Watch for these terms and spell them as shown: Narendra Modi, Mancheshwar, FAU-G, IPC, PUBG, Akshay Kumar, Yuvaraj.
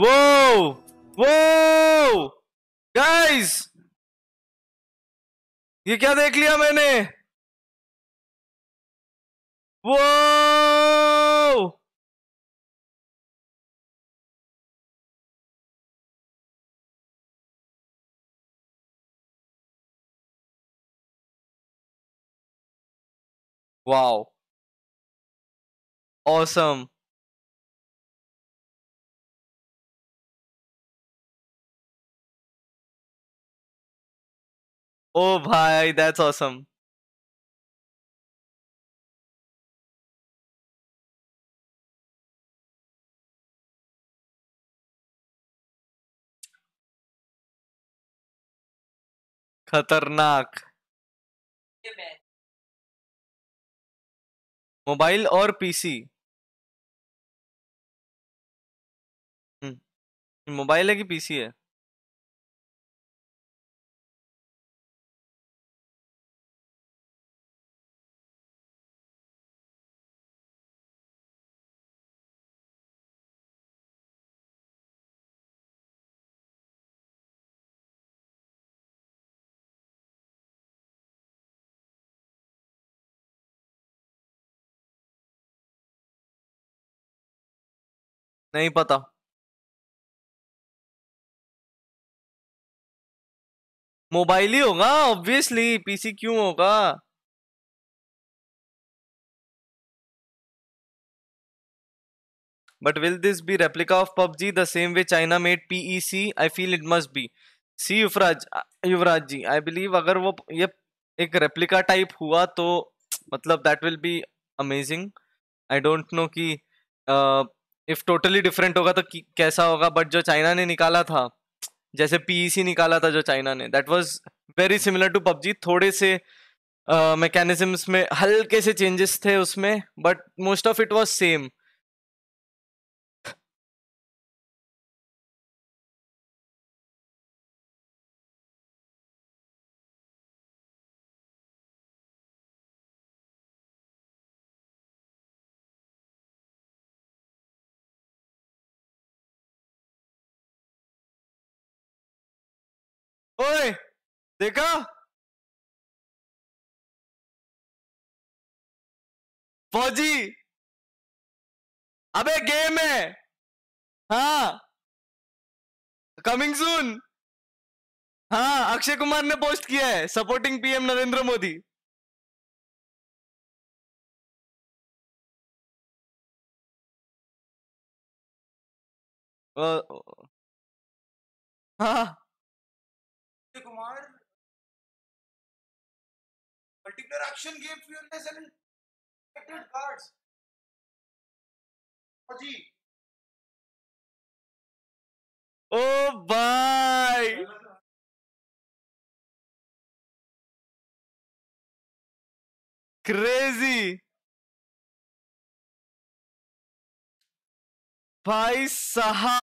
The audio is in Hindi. वो गाइस, ये क्या देख लिया मैंने? वो वाओ, ऑसम। ओ भाई, दैट्स ऑसम। खतरनाक। मोबाइल और पीसी, मोबाइल है कि पीसी है? नहीं पता। मोबाइल ही होगा ऑब्वियसली, पीसी क्यों होगा? But will this be replica of PUBG the same way China made PC? I feel it must be. See Yuvraj ji, I believe अगर वो ये एक रेप्लिका टाइप हुआ तो मतलब that will be amazing. I don't know कि इफ टोटली डिफरेंट होगा तो कैसा होगा, बट जो चाइना ने निकाला था, जैसे पीईसी निकाला था जो चाइना ने, that was very similar to PUBG. थोड़े से मैकेनिज्म्स में हल्के से चेंजेस थे उसमें, but most of it was same. ओए, देखा फौजी? अबे गेम है। हाँ, कमिंग सून। हाँ, अक्षय कुमार ने पोस्ट किया है, सपोर्टिंग पीएम नरेंद्र मोदी। हाँ, Kumar particular action game फ्यूरनेस and acted guards. जी, ओ भाई, क्रेजी भाई साहब।